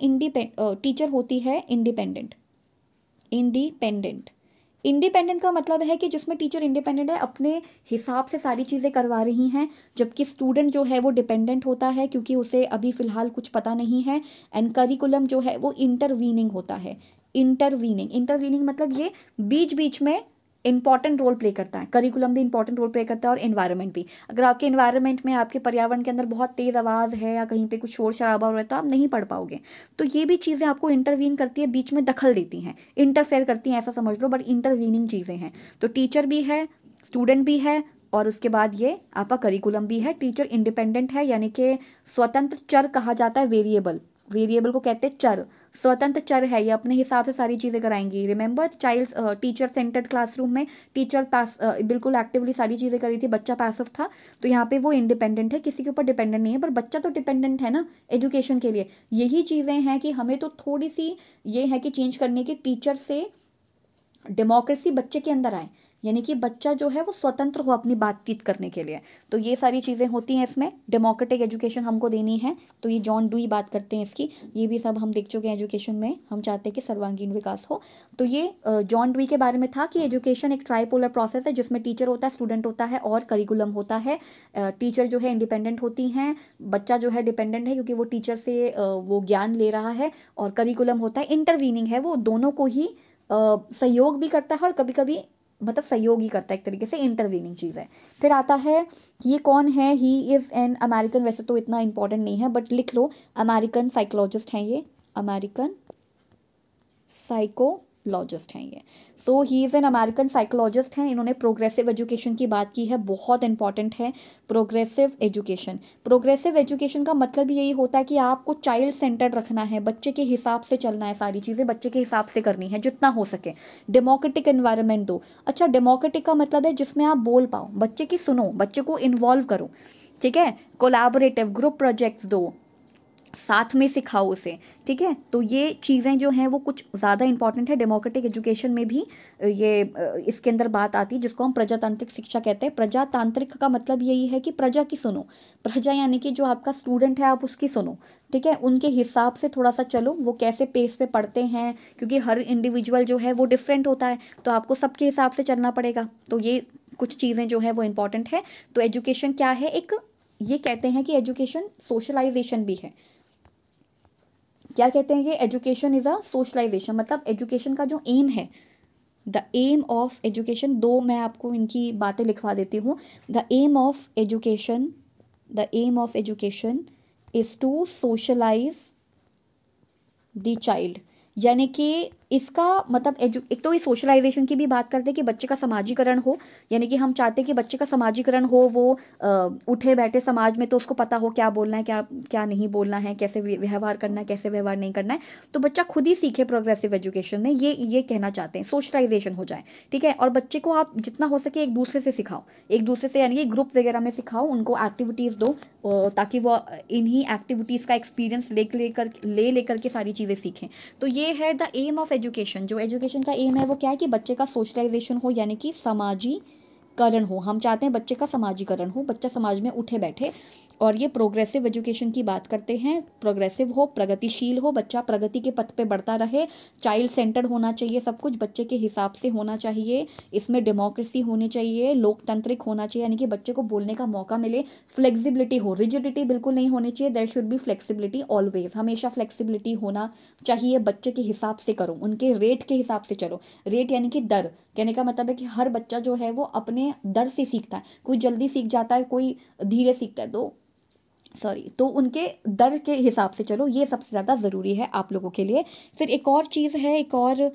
इंडिपेंडेंट का मतलब है कि जिसमें टीचर इंडिपेंडेंट है, अपने हिसाब से सारी चीज़ें करवा रही हैं, जबकि स्टूडेंट जो है वो डिपेंडेंट होता है क्योंकि उसे अभी फ़िलहाल कुछ पता नहीं है। एंड करिकुलम जो है वो इंटरवीनिंग होता है। इंटरवीनिंग मतलब ये बीच बीच में इंपॉर्टेंट रोल प्ले करता है। करिकुलम भी इंपॉर्टेंट रोल प्ले करता है और एनवायरनमेंट भी। अगर आपके एनवायरनमेंट में, आपके पर्यावरण के अंदर बहुत तेज़ आवाज़ है या कहीं पे कुछ शोर शराबा हो रहा है तो आप नहीं पढ़ पाओगे। तो ये भी चीज़ें आपको इंटरवीन करती है, बीच में दखल देती हैं, इंटरफेयर करती हैं, ऐसा समझ लो, बट इंटरवीनिंग चीज़ें हैं। तो टीचर भी है, स्टूडेंट भी है और उसके बाद ये आपका करिकुलम भी है। टीचर इंडिपेंडेंट है यानी कि स्वतंत्र चर कहा जाता है, वेरिएबल को कहते हैं चर, स्वतंत्र चर है, ये अपने हिसाब से सारी चीज़ें कराएंगी। रिमेंबर टीचर सेंटर्ड क्लासरूम में टीचर बिल्कुल एक्टिवली सारी चीज़ें करी थी, बच्चा पैसिव था। तो यहाँ पे वो इंडिपेंडेंट है, किसी के ऊपर डिपेंडेंट नहीं है, पर बच्चा तो डिपेंडेंट है ना एजुकेशन के लिए। यही चीज़ें हैं कि हमें तो थोड़ी सी ये है कि चेंज करने की, टीचर से डेमोक्रेसी बच्चे के अंदर आए, यानी कि बच्चा जो है वो स्वतंत्र हो अपनी बातचीत करने के लिए। तो ये सारी चीज़ें होती हैं, इसमें डेमोक्रेटिक एजुकेशन हमको देनी है। तो ये जॉन डूई बात करते हैं इसकी, ये भी सब हम देख चुके हैं। एजुकेशन में हम चाहते हैं कि सर्वांगीण विकास हो। तो ये जॉन डूई के बारे में था कि एजुकेशन एक ट्राईपोलर प्रोसेस है जिसमें टीचर होता है, स्टूडेंट होता है और करिकुलम होता है। टीचर जो है इंडिपेंडेंट होती हैं, बच्चा जो है डिपेंडेंट है क्योंकि वो टीचर से वो ज्ञान ले रहा है, और करिकुलम होता है इंटरवीनिंग है, वो दोनों को ही सहयोग भी करता है और कभी कभी मतलब सहयोग ही करता है, एक तरीके से इंटरवीनिंग चीज़ है। फिर आता है ये कौन है, ही इज़ एन अमेरिकन, वैसे तो इतना इम्पोर्टेंट नहीं है बट लिख लो, अमेरिकन साइकोलॉजिस्ट हैं ये, so he is an American psychologist हैं। इन्होंने प्रोग्रेसिव एजुकेशन की बात की है, बहुत इंपॉर्टेंट है प्रोग्रेसिव एजुकेशन। प्रोग्रेसिव एजुकेशन का मतलब यही होता है कि आपको चाइल्ड सेंटर्ड रखना है, बच्चे के हिसाब से चलना है, सारी चीज़ें बच्चे के हिसाब से करनी है जितना हो सके। डेमोक्रेटिक एनवायरनमेंट दो। अच्छा, डेमोक्रेटिक का मतलब है जिसमें आप बोल पाओ, बच्चे की सुनो, बच्चे को इन्वॉल्व करो, ठीक है। कोलैबोरेटिव, ग्रुप प्रोजेक्ट्स दो, साथ में सिखाओ उसे, ठीक है। तो ये चीज़ें जो हैं वो कुछ ज़्यादा इंपॉर्टेंट है। डेमोक्रेटिक एजुकेशन में भी ये इसके अंदर बात आती है जिसको हम प्रजातांत्रिक शिक्षा कहते हैं। प्रजातांत्रिक का मतलब यही है कि प्रजा की सुनो, प्रजा यानी कि जो आपका स्टूडेंट है आप उसकी सुनो, ठीक है। उनके हिसाब से थोड़ा सा चलो, वो कैसे पेस पे पढ़ते हैं क्योंकि हर इंडिविजुअल जो है वो डिफरेंट होता है, तो आपको सबके हिसाब से चलना पड़ेगा। तो ये कुछ चीज़ें जो है वो इंपॉर्टेंट है। तो एजुकेशन क्या है, एक ये कहते हैं कि एजुकेशन सोशलाइजेशन भी है। क्या कहते हैं ये, एजुकेशन इज़ अ सोशलाइजेशन, मतलब एजुकेशन का जो एम है, द एम ऑफ एजुकेशन, दो मैं आपको इनकी बातें लिखवा देती हूँ। The aim of education is to socialise the child, यानी कि इसका मतलब एक तो ये सोशलाइजेशन की भी बात करते हैं कि बच्चे का सामाजिकरण हो, यानी कि हम चाहते हैं कि बच्चे का सामाजिकरण हो, वो उठे बैठे समाज में तो उसको पता हो क्या बोलना है, क्या नहीं बोलना है, कैसे व्यवहार करना है, कैसे व्यवहार नहीं करना है। तो बच्चा खुद ही सीखे प्रोग्रेसिव एजुकेशन में, ये कहना चाहते हैं, सोशलाइजेशन हो जाए, ठीक है। और बच्चे को आप जितना हो सके एक दूसरे से सिखाओ, एक दूसरे से यानी कि ग्रुप वगैरह में सिखाओ, उनको एक्टिविटीज़ दो ताकि वो इन्हीं एक्टिविटीज़ का एक्सपीरियंस ले करके सारी चीज़ें सीखें। तो ये है द एम ऑफ एजुकेशन। जो एजुकेशन का एम है वो क्या है कि बच्चे का सोशलाइजेशन हो, यानी कि समाजीकरण हो। हम चाहते हैं बच्चे का समाजीकरण हो, बच्चा समाज में उठे बैठे। और ये प्रोग्रेसिव एजुकेशन की बात करते हैं, प्रोग्रेसिव हो, प्रगतिशील हो, बच्चा प्रगति के पथ पे बढ़ता रहे, चाइल्ड सेंटर्ड होना चाहिए, सब कुछ बच्चे के हिसाब से होना चाहिए। इसमें डेमोक्रेसी होनी चाहिए, लोकतांत्रिक होना चाहिए, यानी कि बच्चे को बोलने का मौका मिले। फ्लेक्सिबिलिटी हो, रिजिडिटी बिल्कुल नहीं होनी चाहिए, there should be flexibility always, हमेशा फ्लेक्सिबिलिटी होना चाहिए, बच्चे के हिसाब से करो, उनके रेट के हिसाब से चलो। रेट यानी कि दर, कहने का मतलब है कि हर बच्चा जो है वो अपने दर से सीखता है, कोई जल्दी सीख जाता है, कोई धीरे सीखता है, तो सॉरी, तो उनके दर के हिसाब से चलो, ये सबसे ज़्यादा ज़रूरी है आप लोगों के लिए। फिर एक और चीज़ है, एक और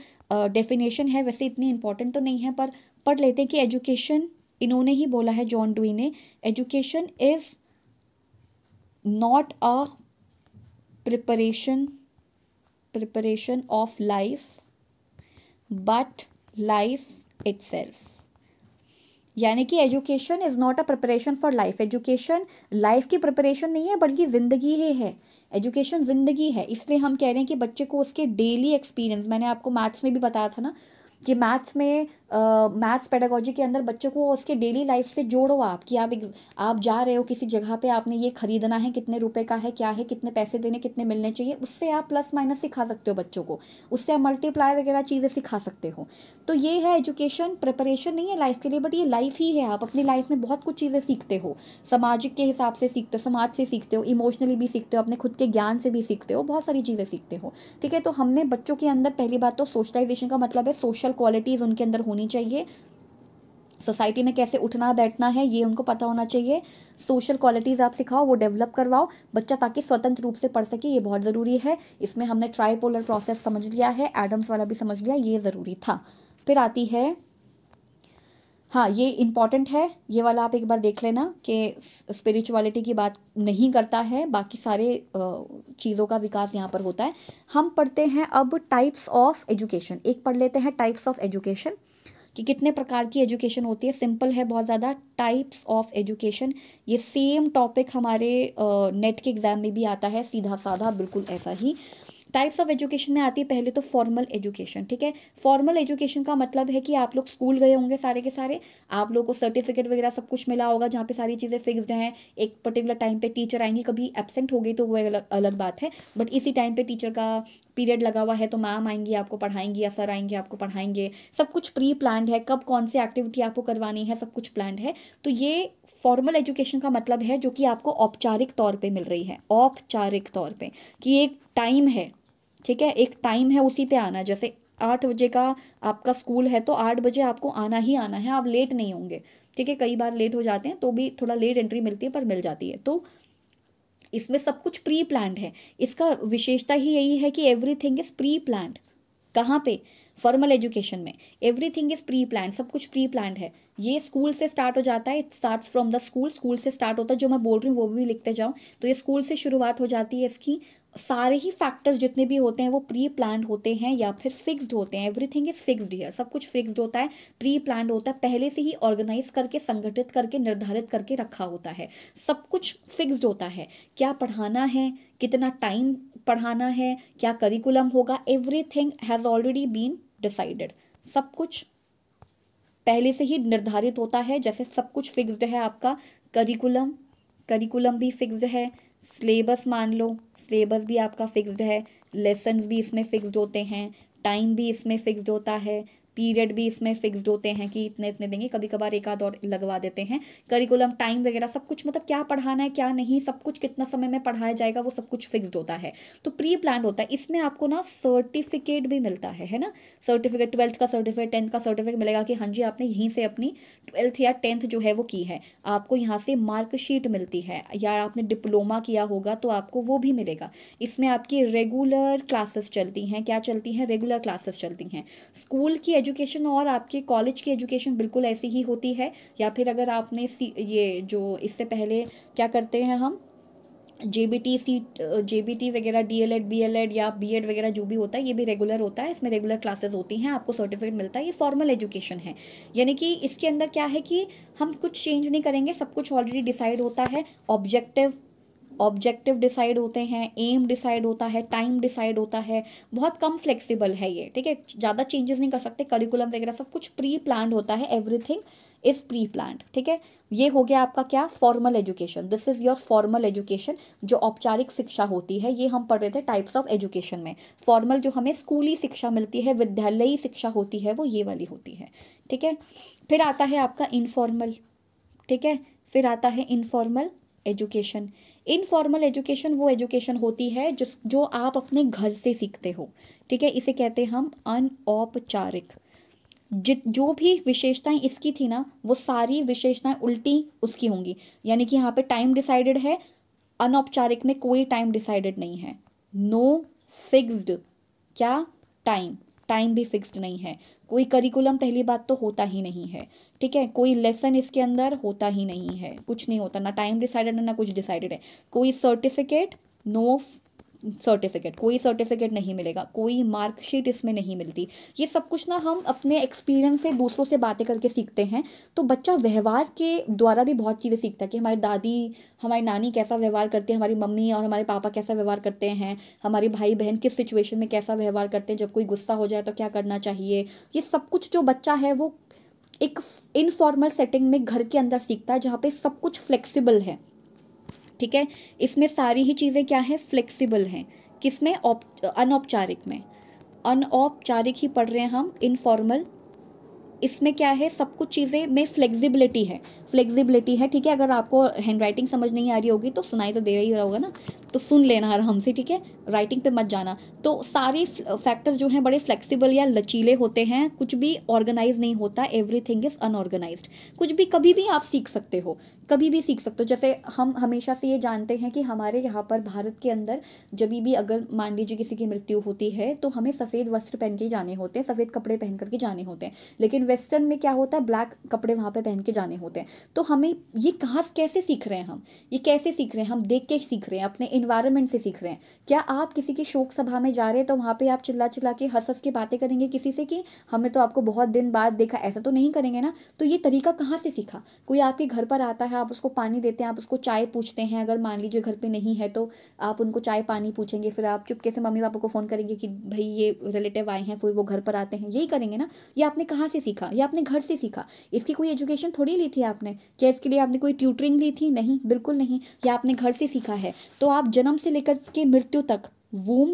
डेफिनेशन है, वैसे इतनी इम्पॉर्टेंट तो नहीं है पर पढ़ लेते हैं कि एजुकेशन, इन्होंने ही बोला है जॉन डुई ने, education is not a preparation of life but life itself. यानी कि education is not a preparation for life, education life की प्रिपरेशन नहीं है बल्कि ज़िंदगी ही है, एजुकेशन ज़िंदगी है। इसलिए हम कह रहे हैं कि बच्चे को उसके डेली एक्सपीरियंस, मैंने आपको मैथ्स में भी बताया था ना कि मैथ्स में मैथ्स पेडागॉजी के अंदर बच्चों को उसके डेली लाइफ से जोड़ो आप, कि आप जा रहे हो किसी जगह पे, आपने ये ख़रीदना है, कितने रुपए का है, क्या है, कितने पैसे देने, कितने मिलने चाहिए, उससे आप प्लस माइनस सिखा सकते हो बच्चों को, उससे आप मल्टीप्लाई वगैरह चीज़ें सिखा सकते हो। तो ये है एजुकेशन, प्रिपरेशन नहीं है लाइफ के लिए बट ये लाइफ ही है। आप अपनी लाइफ में बहुत कुछ चीज़ें सीखते हो, सामाजिक के हिसाब से सीखते हो, समाज से सीखते हो, इमोशनली भी सीखते हो, अपने खुद के ज्ञान से भी सीखते हो, बहुत सारी चीज़ें सीखते हो। ठीक है, तो हमने बच्चों के अंदर पहली बात तो सोशलाइजेशन का मतलब है सोशल क्वालिटीज़ उनके अंदर होनी चाहिए, सोसाइटी में कैसे उठना बैठना है ये उनको पता होना चाहिए, सोशल क्वालिटीज़ आप सिखाओ, वो डेवलप करवाओ बच्चा ताकि स्वतंत्र रूप से पढ़ सके, ये बहुत ज़रूरी है। इसमें हमने ट्राईपोलर प्रोसेस समझ लिया है, एडम्स वाला भी समझ लिया, ये ज़रूरी था। फिर आती है, हाँ ये इम्पॉर्टेंट है, ये वाला आप एक बार देख लेना कि स्पिरिचुअलिटी की बात नहीं करता है, बाकी सारे चीज़ों का विकास यहाँ पर होता है। हम पढ़ते हैं अब टाइप्स ऑफ एजुकेशन, एक पढ़ लेते हैं टाइप्स ऑफ एजुकेशन कि कितने प्रकार की एजुकेशन होती है। सिंपल है बहुत ज़्यादा, टाइप्स ऑफ एजुकेशन, ये सेम टॉपिक हमारे नेट के एग्ज़ाम में भी आता है, सीधा साधा बिल्कुल ऐसा ही। टाइप्स ऑफ एजुकेशन में आती है पहले तो फॉर्मल एजुकेशन। ठीक है, फॉर्मल एजुकेशन का मतलब है कि आप लोग स्कूल गए होंगे सारे के सारे, आप लोगों को सर्टिफिकेट वगैरह सब कुछ मिला होगा जहाँ पे सारी चीज़ें फिक्स्ड हैं, एक पर्टिकुलर टाइम पे टीचर आएंगे, कभी एब्सेंट हो गई तो वो अलग बात है बट इसी टाइम पे टीचर का पीरियड लगा हुआ है तो मैम आएंगी आपको पढ़ाएंगी या सर आएंगे आपको पढ़ाएंगे, सब कुछ प्री प्लान्ड है, कब कौन सी एक्टिविटी आपको करवानी है सब कुछ प्लान्ड है। तो ये फॉर्मल एजुकेशन का मतलब है जो कि आपको औपचारिक तौर पे मिल रही है, औपचारिक तौर पे कि एक टाइम है, ठीक है, एक टाइम है उसी पे आना, जैसे 8 बजे का आपका स्कूल है तो 8 बजे आपको आना ही आना है, आप लेट नहीं होंगे। ठीक है, कई बार लेट हो जाते हैं तो भी थोड़ा लेट एंट्री मिलती है पर मिल जाती है। तो इसमें सब कुछ प्री प्लान्ड है, इसका विशेषता ही यही है कि एवरीथिंग इज़ प्री प्लान्ड। कहाँ पे? फॉर्मल एजुकेशन में एवरीथिंग इज़ प्री प्लान्ड, सब कुछ प्री प्लान्ड है। ये स्कूल से स्टार्ट हो जाता है, it starts from the school, school से स्टार्ट होता है, जो मैं बोल रही हूँ वो भी लिखते जाऊँ तो ये स्कूल से शुरुआत हो जाती है इसकी। सारे ही फैक्टर्स जितने भी होते हैं वो प्री प्लान्ड होते हैं या फिर फिक्स्ड होते हैं, एवरीथिंग इज़ फिक्स्ड हियर, सब कुछ फिक्स्ड होता है, प्री प्लान्ड होता है, पहले से ही ऑर्गेनाइज करके संगठित करके निर्धारित करके रखा होता है, सब कुछ फिक्स्ड होता है, क्या पढ़ाना है, कितना टाइम पढ़ाना है, क्या करिकुलम होगा, everything has already been decided, सब कुछ पहले से ही निर्धारित होता है। जैसे सब कुछ फिक्स्ड है, आपका करिकुलम भी फिक्स्ड है, सिलेबस मान लो सिलेबस भी आपका फिक्स्ड है, लेसन्स भी इसमें फिक्स्ड होते हैं, टाइम भी इसमें फिक्स्ड होता है, पीरियड भी इसमें फिक्स्ड होते हैं कि इतने इतने देंगे, कभी कभार एक आध और लगवा देते हैं। करिकुलम, टाइम वगैरह सब कुछ, मतलब क्या पढ़ाना है क्या नहीं, सब कुछ कितना समय में पढ़ाया जाएगा वो सब कुछ फिक्स्ड होता है, तो प्री प्लान होता है। इसमें आपको ना सर्टिफिकेट भी मिलता है ना, सर्टिफिकेट 12th का सर्टिफिकेट 10th का सर्टिफिकेट मिलेगा कि हाँ जी आपने यहीं से अपनी 12th या 10th जो है वो की है, आपको यहाँ से मार्कशीट मिलती है, या आपने डिप्लोमा किया होगा तो आपको वो भी मिलेगा। इसमें आपकी रेगुलर क्लासेस चलती हैं, क्या चलती हैं? रेगुलर क्लासेस चलती हैं। स्कूल की एजुकेशन और आपके कॉलेज की एजुकेशन बिल्कुल ऐसी ही होती है, या फिर अगर आपने ये जो इससे पहले क्या करते हैं हम जेबीटी वगैरह, डीएलएड बीएलएड या बीएड वगैरह जो भी होता है ये भी रेगुलर होता है, इसमें रेगुलर क्लासेस होती हैं, आपको सर्टिफिकेट मिलता है, ये फॉर्मल एजुकेशन है। यानी कि इसके अंदर क्या है कि हम कुछ चेंज नहीं करेंगे, सब कुछ ऑलरेडी डिसाइड होता है, ऑब्जेक्टिव डिसाइड होते हैं, एम डिसाइड होता है, टाइम डिसाइड होता है, बहुत कम फ्लेक्सिबल है ये। ठीक है, ज़्यादा चेंजेस नहीं कर सकते, करिकुलम वगैरह सब कुछ प्री प्लान्ड होता है, एवरीथिंग इज़ प्री प्लान्ड। ठीक है, ये हो गया आपका क्या? Formal education. This is your formal education, जो औपचारिक शिक्षा होती है, ये हम पढ़ रहे थे टाइप्स ऑफ एजुकेशन में। फॉर्मल जो हमें स्कूली शिक्षा मिलती है, विद्यालयी शिक्षा होती है, वो ये वाली होती है। ठीक है, फिर आता है आपका इनफॉर्मल। ठीक है, फिर आता है इनफॉर्मल एजुकेशन। इनफॉर्मल एजुकेशन वो एजुकेशन होती है जो आप अपने घर से सीखते हो। ठीक है, इसे कहते हैं हम अनौपचारिक। जो भी विशेषताएं इसकी थी ना, वो सारी विशेषताएं उल्टी उसकी होंगी। यानी कि यहाँ पे टाइम डिसाइडेड है, अनौपचारिक में कोई टाइम डिसाइडेड नहीं है, नो फिक्स्ड क्या टाइम, टाइम भी फिक्स्ड नहीं है, कोई करिकुलम पहली बात तो होता ही नहीं है, ठीक है, कोई लेसन इसके अंदर होता ही नहीं है, कुछ नहीं होता, ना टाइम डिसाइडेड है ना कुछ डिसाइडेड है, कोई सर्टिफिकेट, नो सर्टिफिकेट, कोई सर्टिफिकेट नहीं मिलेगा, कोई मार्कशीट इसमें नहीं मिलती। ये सब कुछ ना हम अपने एक्सपीरियंस से दूसरों से बातें करके सीखते हैं, तो बच्चा व्यवहार के द्वारा भी बहुत चीज़ें सीखता है कि हमारी दादी हमारी नानी कैसा व्यवहार करती है, हमारी मम्मी और हमारे पापा कैसा व्यवहार करते हैं, हमारे भाई बहन किस सिचुएशन में कैसा व्यवहार करते हैं, जब कोई गुस्सा हो जाए तो क्या करना चाहिए। ये सब कुछ जो बच्चा है वो एक इनफॉर्मल सेटिंग में घर के अंदर सीखता है जहाँ पर सब कुछ फ्लेक्सिबल है, ठीक है, इसमें सारी ही चीज़ें क्या है फ्लेक्सिबल हैं, किसमें अनौपचारिक में, अनौपचारिक ही पढ़ रहे हैं हम, इनफॉर्मल, इसमें क्या है सब कुछ चीज़ें में फ्लेक्सिबिलिटी है, फ्लेक्सिबिलिटी है, ठीक है। अगर आपको हैंड राइटिंग समझ नहीं आ रही होगी तो सुनाई तो दे रही होगा ना, तो सुन लेना आराम से, ठीक है, राइटिंग पे मत जाना। तो सारे फैक्टर्स जो हैं बड़े फ्लेक्सिबल या लचीले होते हैं, कुछ भी ऑर्गेनाइज नहीं होता, एवरीथिंग इज़ अनऑर्गेनाइज्ड, कुछ भी कभी भी आप सीख सकते हो, कभी भी सीख सकते हो। जैसे हम हमेशा से ये जानते हैं कि हमारे यहाँ पर भारत के अंदर जब भी अगर मान लीजिए किसी की मृत्यु होती है तो हमें सफ़ेद वस्त्र पहन के जाने होते हैं, सफ़ेद कपड़े पहन करके जाने होते हैं, लेकिन वेस्टर्न में क्या होता है ब्लैक कपड़े वहाँ पे पहन के जाने होते हैं। तो हमें ये कहाँ कैसे सीख रहे हैं हम, ये कैसे सीख रहे हैं हम, देख के सीख रहे हैं, अपने एनवायरनमेंट से सीख रहे हैं। क्या आप किसी की शोक सभा में जा रहे हैं तो वहाँ पे आप चिल्ला चिल्ला के हंस हंस के बातें करेंगे किसी से कि हमें तो आपको बहुत दिन बाद देखा, ऐसा तो नहीं करेंगे ना। तो ये तरीका कहाँ से सीखा, कोई आपके घर पर आता है आप उसको पानी देते हैं, आप उसको चाय पूछते हैं, अगर मान लीजिए घर पर नहीं है तो आप उनको चाय पानी पूछेंगे, फिर आप चुपके से मम्मी पापा को फ़ोन करेंगे कि भाई ये रिलेटिव आए हैं, फिर वो घर पर आते हैं, यही करेंगे ना। ये आपने कहाँ से सीखा, या आपने घर से सीखा, इसकी कोई एजुकेशन थोड़ी ली थी आपने, क्या इसके लिए आपने कोई ट्यूटरिंग ली थी, नहीं, बिल्कुल नहीं, या आपने घर से सीखा है। तो आप जन्म से लेकर के मृत्यु तक, वूम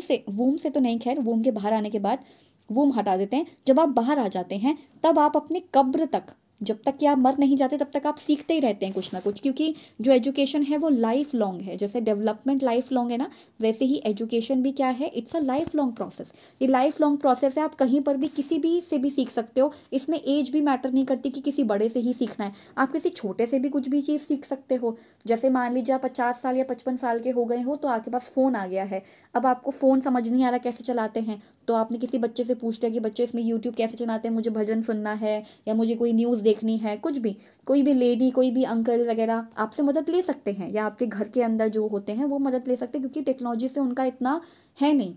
से तो नहीं, खैर वूम के बाहर आने के बाद वूम हटा देते हैं, जब आप बाहर आ जाते हैं तब आप अपने कब्र तक, जब तक कि आप मर नहीं जाते तब तक आप सीखते ही रहते हैं कुछ ना कुछ, क्योंकि जो एजुकेशन है वो लाइफ लॉन्ग है। जैसे डेवलपमेंट लाइफ लॉन्ग है ना, वैसे ही एजुकेशन भी क्या है, it's a life long process, ये लाइफ लॉन्ग प्रोसेस है। आप कहीं पर भी किसी भी से भी सीख सकते हो, इसमें एज भी मैटर नहीं करती कि किसी बड़े से ही सीखना है, आप किसी छोटे से भी कुछ भी चीज़ सीख सकते हो। जैसे मान लीजिए आप 50 साल या 55 साल के हो गए हो तो आपके पास फ़ोन आ गया है, अब आपको फ़ोन समझ नहीं आ रहा कैसे चलाते हैं, तो आपने किसी बच्चे से पूछ लिया कि बच्चे इसमें यूट्यूब कैसे चलाते हैं, मुझे भजन सुनना है या मुझे कोई न्यूज़ देखनी है, कुछ भी, कोई भी लेडी, कोई भी अंकल वगैरह आपसे मदद ले सकते हैं, या आपके घर के अंदर जो होते हैं वो मदद ले सकते हैं, क्योंकि टेक्नोलॉजी से उनका इतना है नहीं,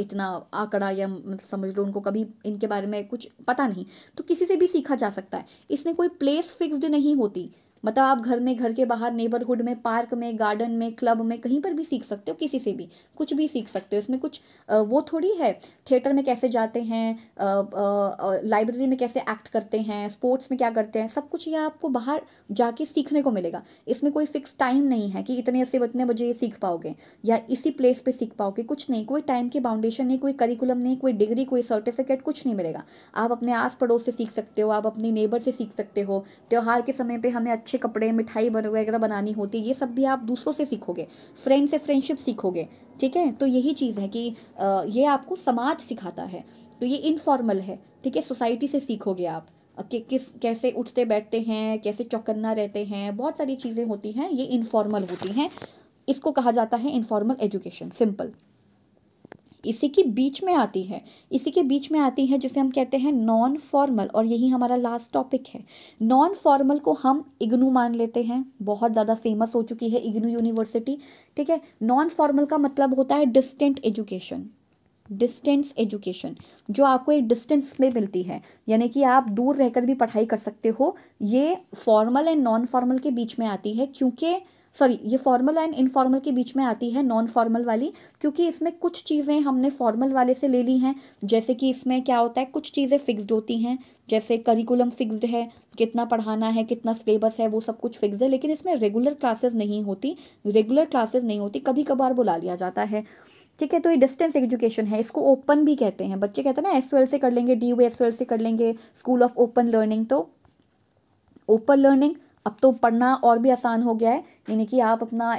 इतना आंकड़ा या समझ लो उनको कभी इनके बारे में कुछ पता नहीं, तो किसी से भी सीखा जा सकता है। इसमें कोई प्लेस फिक्स्ड नहीं होती, मतलब आप घर में, घर के बाहर, नेबरहुड में, पार्क में, गार्डन में, क्लब में, कहीं पर भी सीख सकते हो, किसी से भी कुछ भी सीख सकते हो। इसमें कुछ वो थोड़ी है, थिएटर में कैसे जाते हैं, लाइब्रेरी में कैसे एक्ट करते हैं, स्पोर्ट्स में क्या करते हैं, सब कुछ ये आपको बाहर जाके सीखने को मिलेगा। इसमें कोई फिक्स टाइम नहीं है कि इतने से इतने बजे ये सीख पाओगे या इसी प्लेस पर सीख पाओगे, कुछ नहीं, कोई टाइम की बाउंडेशन नहीं, कोई करिकुलम नहीं, कोई डिग्री, कोई सर्टिफिकेट, कुछ नहीं मिलेगा। आप अपने आस पड़ोस से सीख सकते हो, आप अपने नेबर से सीख सकते हो। त्यौहार के समय पर हमें अच्छे कपड़े, मिठाई वगैरह बनानी होती है, ये सब भी आप दूसरों से सीखोगे, फ्रेंड से फ्रेंडशिप सीखोगे, ठीक है। तो यही चीज़ है कि ये आपको समाज सिखाता है, तो ये इनफॉर्मल है, ठीक है, सोसाइटी से सीखोगे आप कि किस कैसे उठते बैठते हैं, कैसे चौकन्ना रहते हैं, बहुत सारी चीज़ें होती हैं, ये इनफॉर्मल होती हैं, इसको कहा जाता है इनफॉर्मल एजुकेशन, सिंपल। इसी के बीच में आती है, इसी के बीच में आती है जिसे हम कहते हैं नॉन फॉर्मल, और यही हमारा लास्ट टॉपिक है। नॉन फॉर्मल को हम इग्नू मान लेते हैं, बहुत ज़्यादा फेमस हो चुकी है इग्नू यूनिवर्सिटी, ठीक है। नॉन फॉर्मल का मतलब होता है डिस्टेंट एजुकेशन, डिस्टेंस एजुकेशन, जो आपको एक डिस्टेंस में मिलती है, यानी कि आप दूर रहकर भी पढ़ाई कर सकते हो। ये फॉर्मल एंड नॉन फॉर्मल के बीच में आती है, क्योंकि ये फॉर्मल एंड इनफॉर्मल के बीच में आती है नॉन फॉर्मल वाली, क्योंकि इसमें कुछ चीज़ें हमने फॉर्मल वाले से ले ली हैं। जैसे कि इसमें क्या होता है, कुछ चीज़ें फिक्स्ड होती हैं, जैसे करिकुलम फिक्स्ड है, कितना पढ़ाना है, कितना सिलेबस है, वो सब कुछ फिक्स्ड है, लेकिन इसमें रेगुलर क्लासेस नहीं होती, कभी कभार बुला लिया जाता है, ठीक है। तो ये डिस्टेंस एजुकेशन है, इसको ओपन भी कहते हैं, बच्चे कहते हैं ना SOL से कर लेंगे, DUE SOL से कर लेंगे, स्कूल ऑफ ओपन लर्निंग, तो ओपन लर्निंग अब तो पढ़ना और भी आसान हो गया है, यानी कि आप अपना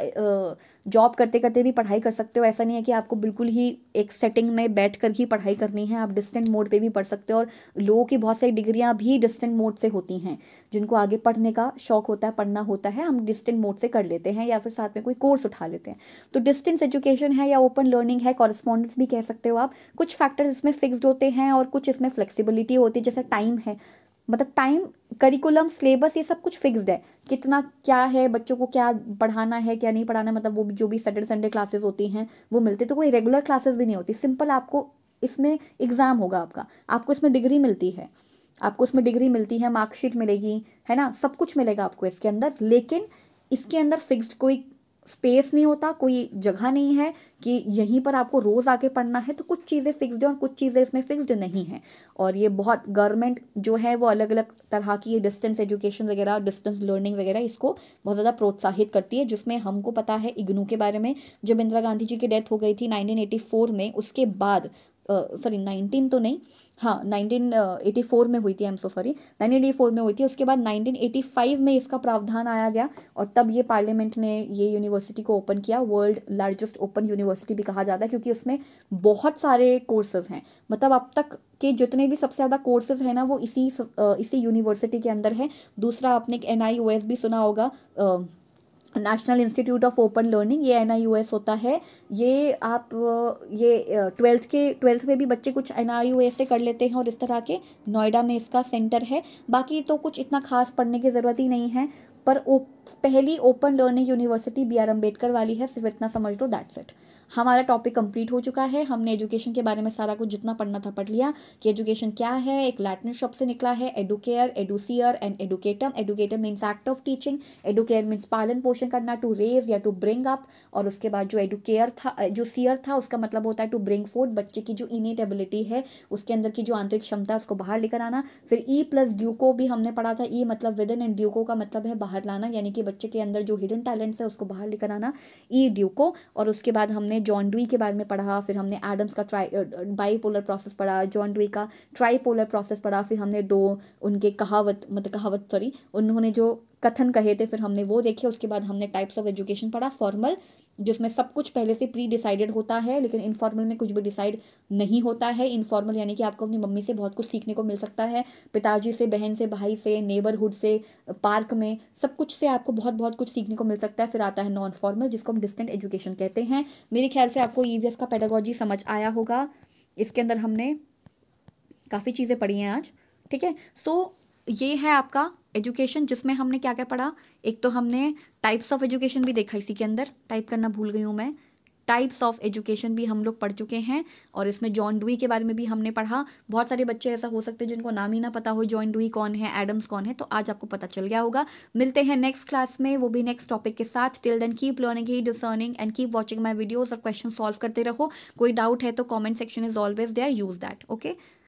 जॉब करते करते भी पढ़ाई कर सकते हो। ऐसा नहीं है कि आपको बिल्कुल ही एक सेटिंग में बैठकर ही पढ़ाई करनी है, आप डिस्टेंट मोड पे भी पढ़ सकते हो। और लोगों की बहुत सारी डिग्रियां भी डिस्टेंट मोड से होती हैं, जिनको आगे पढ़ने का शौक़ होता है, पढ़ना होता है, हम डिस्टेंट मोड से कर लेते हैं या फिर साथ में कोई कोर्स उठा लेते हैं। तो डिस्टेंस एजुकेशन है या ओपन लर्निंग है, कॉरेस्पॉन्डेंस भी कह सकते हो आप। कुछ फैक्टर्स इसमें फिक्स्ड होते हैं और कुछ इसमें फ्लेक्सिबिलिटी होती है, जैसे टाइम है, मतलब टाइम, करिकुलम, सिलेबस, ये सब कुछ फिक्स्ड है, कितना क्या है, बच्चों को क्या पढ़ाना है क्या नहीं पढ़ाना, मतलब वो जो भी सैटरडे संडे क्लासेस होती हैं वो मिलते, तो कोई रेगुलर क्लासेस भी नहीं होती। सिंपल आपको इसमें एग्ज़ाम होगा आपका, आपको इसमें डिग्री मिलती है, आपको इसमें डिग्री मिलती है, मार्कशीट मिलेगी, है ना, सब कुछ मिलेगा आपको इसके अंदर। लेकिन इसके अंदर फिक्स्ड कोई स्पेस नहीं होता, कोई जगह नहीं है कि यहीं पर आपको रोज़ आके पढ़ना है। तो कुछ चीज़ें फिक्स्ड हैं और कुछ चीज़ें इसमें फिक्स्ड नहीं हैं। और ये बहुत गवर्नमेंट जो है वो अलग अलग तरह की ये डिस्टेंस एजुकेशन वगैरह, डिस्टेंस लर्निंग वगैरह, इसको बहुत ज़्यादा प्रोत्साहित करती है। जिसमें हमको पता है इग्नू के बारे में, जब इंदिरा गांधी जी की डेथ हो गई थी 1984 में, उसके बाद 1984 में हुई थी, 1984 में हुई थी। उसके बाद 1985 में इसका प्रावधान आया गया और तब ये पार्लियामेंट ने ये यूनिवर्सिटी को ओपन किया। वर्ल्ड लार्जेस्ट ओपन यूनिवर्सिटी भी कहा जाता है क्योंकि इसमें बहुत सारे कोर्सेज हैं, मतलब अब तक के जितने भी सबसे ज़्यादा कोर्सेज हैं ना वो इसी यूनिवर्सिटी के अंदर है। दूसरा आपने एक NIOS भी सुना होगा, national institute of open learning, ये NIOS होता है। ये आप ये ट्वेल्थ में भी बच्चे कुछ NIOS से कर लेते हैं और इस तरह के नोएडा में इसका सेंटर है। बाकी तो कुछ इतना खास पढ़ने की ज़रूरत ही नहीं है, पर पहली open learning university BR अम्बेडकर वाली है, सिर्फ इतना समझ लो, दैट्स इट। हमारा टॉपिक कंप्लीट हो चुका है, हमने एजुकेशन के बारे में सारा कुछ जितना पढ़ना था पढ़ लिया कि एजुकेशन क्या है। एक लैटिन शब्द से निकला है, एडुकेयर, एडुसियर and एडुकेटम। एडुकेटम means act of teaching, एडुकेयर means पालन पोषण करना, टू रेज या टू ब्रिंग अप। और उसके बाद जो एडुकेयर था, जो सियर था, उसका मतलब होता है टू ब्रिंग फोर्थ, बच्चे की जो इनेट एबिलिटी है, उसके अंदर की जो आंतरिक क्षमता है उसको बाहर लेकर आना। फिर E+Duco भी हमने पढ़ा था, E मतलब विद इन एंड ड्यूको का मतलब है बाहर लाना, यानी कि बच्चे के अंदर जो हिडन टैलेंट्स है उसको बाहर लेकर आना, E Duco। और उसके बाद हमने जॉन ड्यूई के बारे में पढ़ा, फिर हमने एडम्स का बाईपोलर प्रोसेस पढ़ा, जॉन ड्यूई का ट्राईपोलर प्रोसेस पढ़ा, फिर हमने उन्होंने जो कथन कहे थे फिर हमने वो देखे। उसके बाद हमने टाइप्स ऑफ एजुकेशन पढ़ा, फॉर्मल जिसमें सब कुछ पहले से प्री डिसाइडेड होता है, लेकिन इनफॉर्मल में कुछ भी डिसाइड नहीं होता है। इनफॉर्मल यानी कि आपको अपनी मम्मी से बहुत कुछ सीखने को मिल सकता है, पिताजी से, बहन से, भाई से, नेबरहुड से, पार्क में, सब कुछ से आपको बहुत बहुत कुछ सीखने को मिल सकता है। फिर आता है नॉन फॉर्मल, जिसको हम डिस्टेंट एजुकेशन कहते हैं। मेरे ख्याल से आपको EVS का पेडागॉजी समझ आया होगा, इसके अंदर हमने काफ़ी चीज़ें पढ़ी हैं आज, ठीक है। सो ये है आपका एजुकेशन, जिसमें हमने क्या क्या पढ़ा। एक तो हमने टाइप्स ऑफ एजुकेशन भी देखा, इसी के अंदर टाइप करना भूल गई हूँ मैं, टाइप्स ऑफ एजुकेशन भी हम लोग पढ़ चुके हैं। और इसमें जॉन ड्यूई के बारे में भी हमने पढ़ा। बहुत सारे बच्चे ऐसा हो सकते हैं जिनको नाम ही ना पता हो जॉन ड्यूई कौन है, एडम्स कौन है, तो आज आपको पता चल गया होगा। मिलते हैं नेक्स्ट क्लास में, वो भी नेक्स्ट टॉपिक के साथ। Till then keep learning, keep discerning and keep watching my videos और क्वेश्चन सॉल्व करते रहो। कोई डाउट है तो comment section is always there, use that, okay.